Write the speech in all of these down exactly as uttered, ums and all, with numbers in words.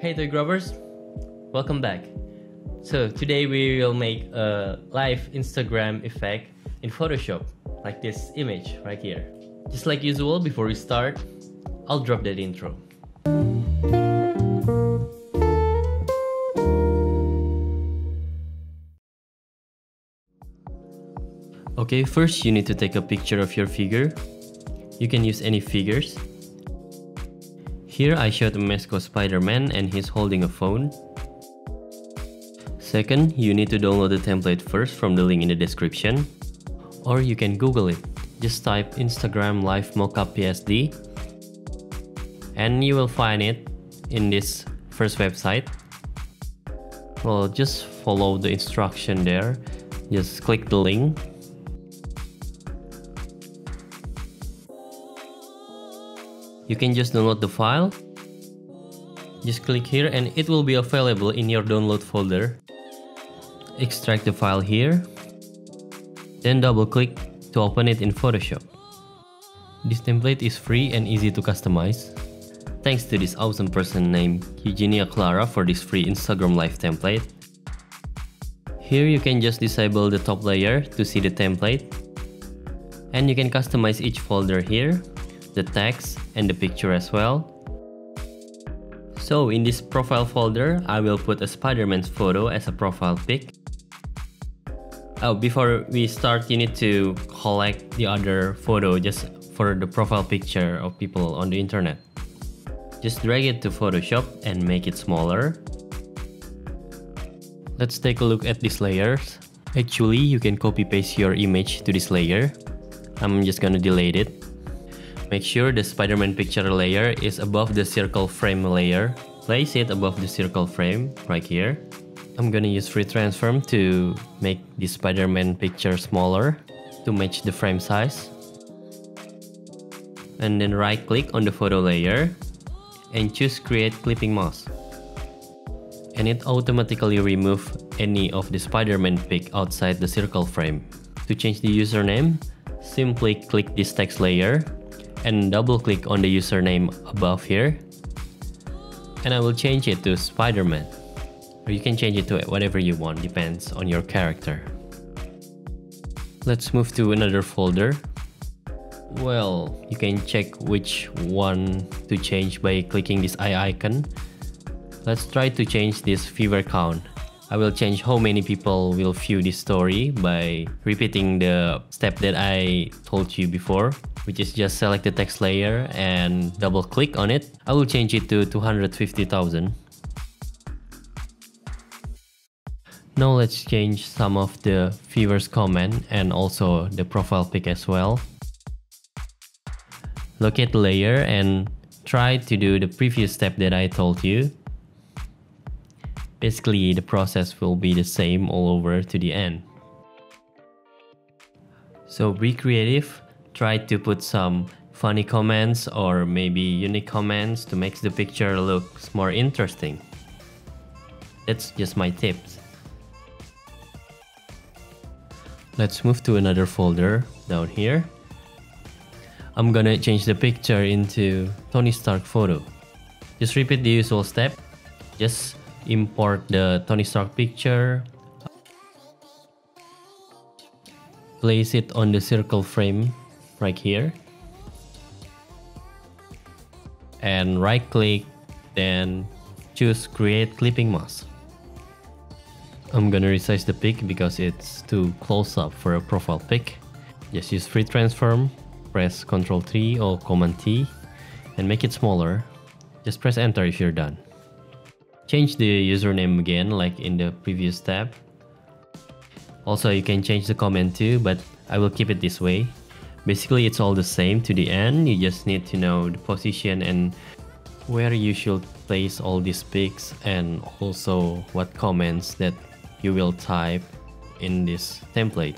Hey Toygraphers, welcome back. So today we will make a live Instagram effect in Photoshop, like this image right here. Just like usual, before we start, I'll drop that intro. Okay, first you need to take a picture of your figure. You can use any figures. Here I shot a mascot Spider-Man and he's holding a phone. Second, you need to download the template first from the link in the description. Or you can Google it. Just type Instagram live mockup P S D and you will find it in this first website. Well, just follow the instruction there. Just click the link. You can just download the file. Just click here and it will be available in your download folder. Extract the file here. Then double click to open it in Photoshop. This template is free and easy to customize. Thanks to this awesome person named Eugenia Clara for this free Instagram live template. Here you can just disable the top layer to see the template. And you can customize each folder here, the text and the picture as well. So in this profile folder, I will put a Spider-Man's photo as a profile pic. Oh, before we start, you need to collect the other photo just for the profile picture of people on the internet. Just drag it to Photoshop and make it smaller. Let's take a look at these layers. Actually, you can copy paste your image to this layer. I'm just gonna delete it. Make sure the Spider-Man picture layer is above the circle frame layer. Place it above the circle frame, right here. I'm gonna use free transform to make the Spider-Man picture smaller to match the frame size. And then right click on the photo layer and choose create clipping mask. And it automatically removes any of the Spider-Man pic outside the circle frame. To change the username, simply click this text layer and double click on the username above here, and I will change it to Spider-Man, or you can change it to whatever you want, depends on your character. Let's move to another folder. Well, you can check which one to change by clicking this eye icon. Let's try to change this viewer count. I will change how many people will view this story by repeating the step that I told you before, which is just select the text layer and double click on it. I will change it to two hundred fifty thousand. Now let's change some of the viewers' comment and also the profile pic as well. Locate the layer and try to do the previous step that I told you. Basically, the process will be the same all over to the end. So be creative. Try to put some funny comments or maybe unique comments to make the picture look more interesting. That's just my tips. Let's move to another folder down here. I'm gonna change the picture into Tony Stark photo. Just repeat the usual step. Just import the Tony Stark picture, place it on the circle frame right here, and right click, then choose create clipping mask. I'm gonna resize the pic because it's too close up for a profile pic. Just use free transform, press control T or command T and make it smaller. Just press enter if you're done. Change the username again like in the previous tab. Also you can change the comment too, but I will keep it this way. Basically it's all the same to the end, you just need to know the position and where you should place all these pics and also what comments that you will type in this template.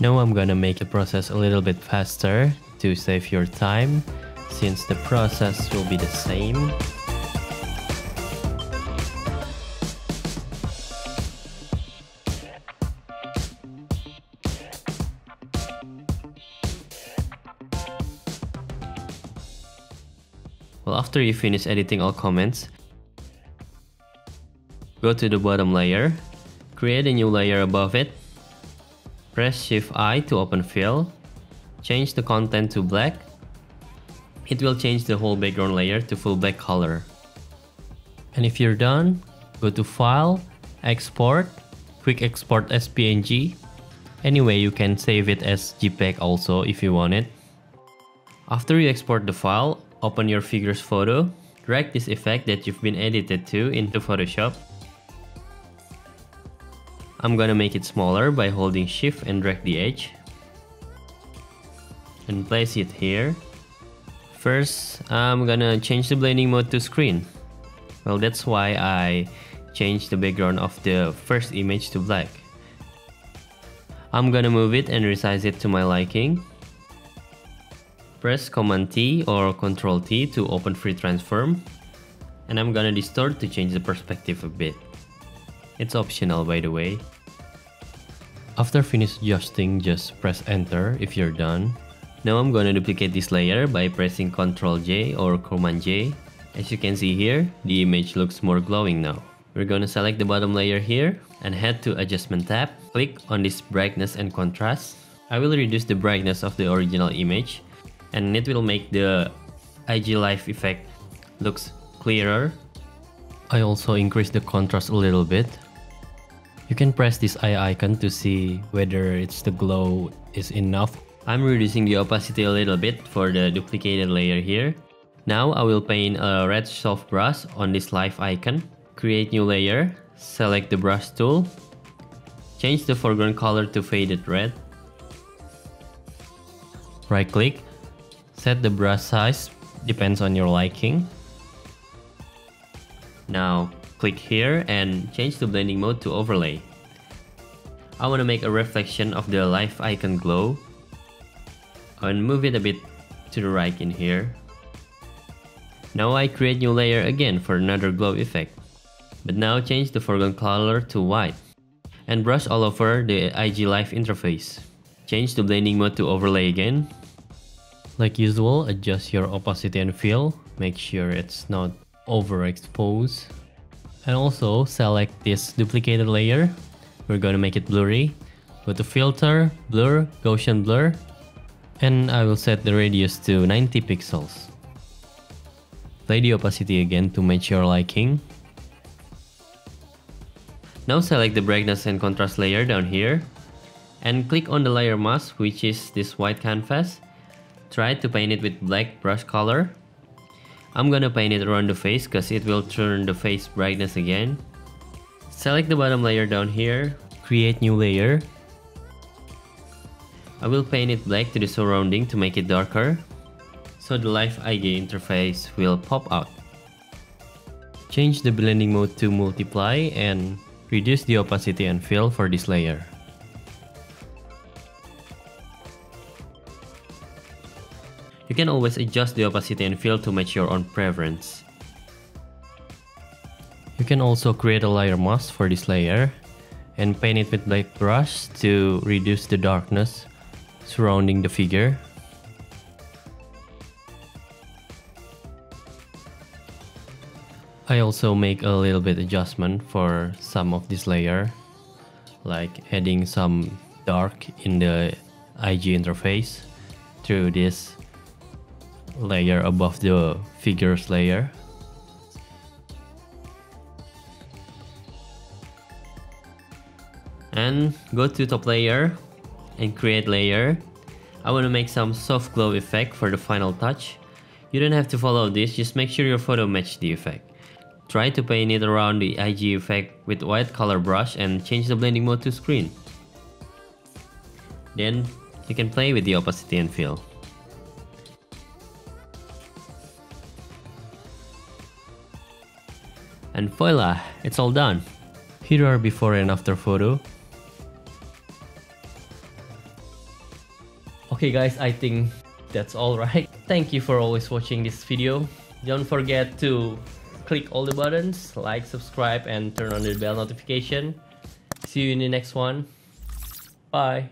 Now I'm gonna make the process a little bit faster to save your time since the process will be the same. Well, after you finish editing all comments, Go to the bottom layer, create a new layer above it, press Shift I to open fill, change the content to black. It will change the whole background layer to full black color. And if you're done, go to File, Export, Quick Export as P N G. Anyway, you can save it as JPEG also if you want it. After you export the file, open your figure's photo, drag this effect that you've been edited to into Photoshop. I'm gonna make it smaller by holding Shift and drag the edge. And place it here. First, I'm gonna change the blending mode to screen. Well, that's why I changed the background of the first image to black. I'm gonna move it and resize it to my liking. Press Command T or Control T to open Free Transform. And I'm gonna distort to change the perspective a bit. It's optional, by the way. After finish adjusting, just press Enter if you're done. Now I'm gonna duplicate this layer by pressing Control J or Command J. As you can see here, the image looks more glowing now. We're gonna select the bottom layer here and head to Adjustment tab. Click on this brightness and contrast. I will reduce the brightness of the original image and it will make the I G Live effect looks clearer. I also increase the contrast a little bit. You can press this eye icon to see whether it's the glow is enough. I'm reducing the opacity a little bit for the duplicated layer here. Now I will paint a red soft brush on this live icon. Create new layer, select the brush tool, change the foreground color to faded red. Right click, set the brush size, depends on your liking. Now click here and change the blending mode to overlay. I want to make a reflection of the live icon glow. And move it a bit to the right in here. Now I create new layer again for another glow effect. But now change the foreground color to white. And brush all over the I G Live interface. Change the blending mode to overlay again. Like usual, adjust your opacity and fill. Make sure it's not overexposed. And also select this duplicated layer. We're gonna make it blurry. Go to Filter, Blur, Gaussian Blur. And I will set the radius to ninety pixels. Play the opacity again to match your liking. Now select the brightness and contrast layer down here. And click on the layer mask, which is this white canvas. Try to paint it with black brush color. I'm gonna paint it around the face because it will turn the face brightness again. Select the bottom layer down here. Create new layer. I will paint it black to the surrounding to make it darker, so the live I G interface will pop out. Change the blending mode to multiply and reduce the opacity and fill for this layer. You can always adjust the opacity and fill to match your own preference. You can also create a layer mask for this layer and paint it with black brush to reduce the darkness surrounding the figure. I also make a little bit adjustment for some of this layer, like adding some dark in the I G interface through this layer above the figure's layer. And go to top layer and create layer. I want to make some soft glow effect for the final touch. You don't have to follow this, just make sure your photo matches the effect. Try to paint it around the I G effect with white color brush and change the blending mode to screen. Then you can play with the opacity and fill. And voila, it's all done. Here are before and after photo. Okay guys, I think that's all, right? Thank you for always watching this video. Don't forget to click all the buttons, like, subscribe, and turn on the bell notification. See you in the next one. Bye.